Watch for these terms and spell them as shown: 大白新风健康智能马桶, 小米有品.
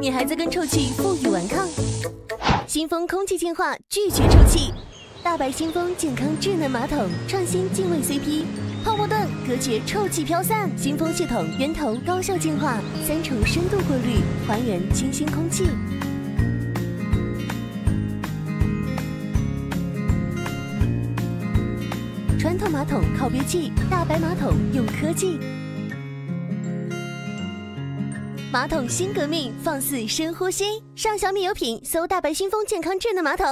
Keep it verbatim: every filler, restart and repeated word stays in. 你还在跟臭气负隅顽抗。新风空气净化，拒绝臭气。大白新风健康智能马桶，创新净味 C P， 泡沫盾隔绝臭气飘散。新风系统源头高效净化，三重深度过滤，还原清新空气。 传统马桶靠憋气，大白马桶用科技。马桶新革命，放肆深呼吸。上小米有品，搜大白新风健康智能马桶。